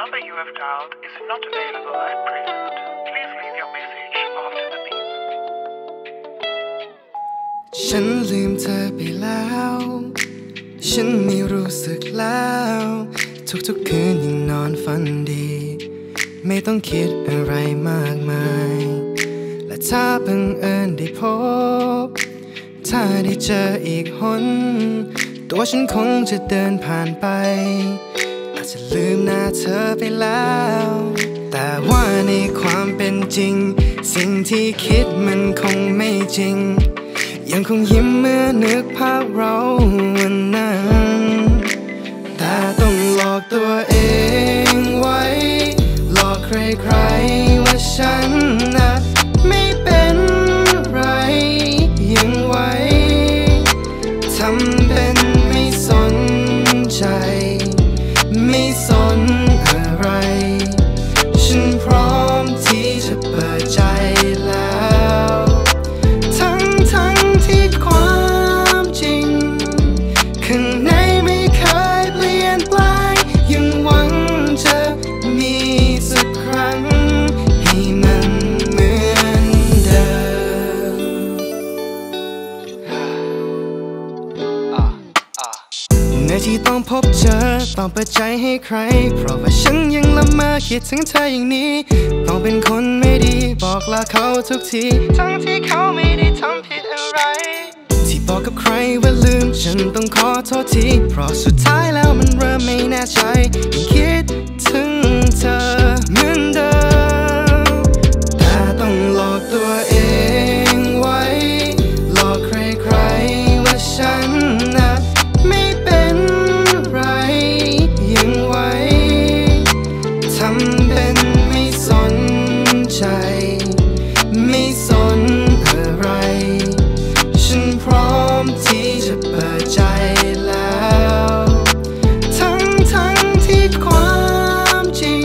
number you have dialed is not available at present. Please leave your message after the beep. ฉันลืมเธอไปแล้วฉันไม่รู้สึกแล้วทุกๆคืนยังนอนฝันดีไม่ต้องคิดอะไรมากมายและถ้าบังเอิญได้พบถ้าได้เจออีกหนตัวฉันคงจะเดินผ่านไปอาจจะลืมหน้าเธอไปแล้วแต่ว่าในความเป็นจริงสิ่งที่คิดมันคงไม่จริงยังคงยิ้มเมื่อนึกภาพเราวันนั้นแต่ต้องหลอกตัวเองไว้หลอกใครๆว่าฉันนะไม่เป็นไรยังไว้ทำเป็นไม่สนใจไม่สนอะไรฉันพร้อมที่จะเปิดใจแล้วทั้งที่ความจริงข้างในไม่เคยเปลี่ยนแปลงยังหวังจะมีสักครั้งให้มันเหมือนเดิมในที่ต้องพบเจอต้องเปิดใจให้ใครเพราะว่าฉันยังละเมอคิดถึงเธออย่างนี้ต้องเป็นคนไม่ดีบอกลาเขาทุกทีทั้งที่เขาไม่ได้ทำผิดอะไรที่บอกกับใครว่าลืมฉันต้องขอโทษทีเพราะสุดท้ายแล้วมันเริ่มไม่แน่ใจยังคิดถึงเธอเหมือนเดิมแต่ต้องหลอกตัวเองไว้หลอกใครๆว่าฉันนะไม่เป็นไรยังไว้ทำเป็นไม่สนใจไม่สนอะไรฉันพร้อมที่จะเปิดใจแล้วทั้งที่ความจริง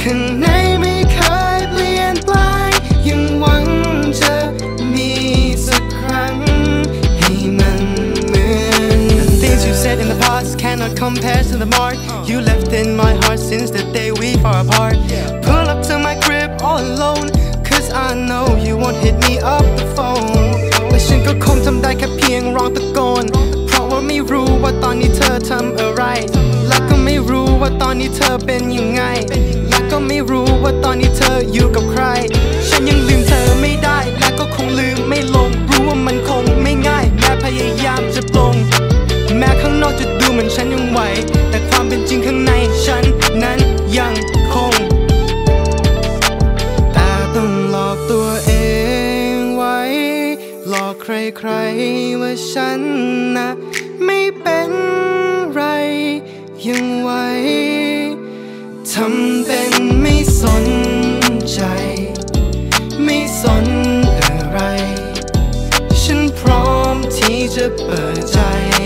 ข้างในไม่เคยเปลี่ยนแปลงยังหวังจะมีสักครั้งให้มันเหมือนThe things you said in the past cannot compare to the mark you left in my heart since the day we far apart Pull up to my crib all alone I know you won't hit me up the phone แต่ฉันก็คงทำได้แค่เพียงร้องตะโกนเพราะว่าไม่รู้ว่าตอนนี้เธอทำอะไรและก็ไม่รู้ว่าตอนนี้เธอเป็นยังไงและก็ไม่รู้ว่าตอนนี้เธออยู่กับใครฉันยังลืมเธอไม่ได้และก็คงลืมไม่ลงรู้ว่ามันคงไม่ง่ายแม้พยายามจะปลงแม้ข้างนอกจะดูเหมือนฉันยังไหวแต่ความเป็นจริงข้างในฉันนั้นยังคงตัวเองไว้หลอกใครๆว่าฉันนะไม่เป็นไรยังไว้ทำเป็นไม่สนใจไม่สนอะไรฉันพร้อมที่จะเปิดใจ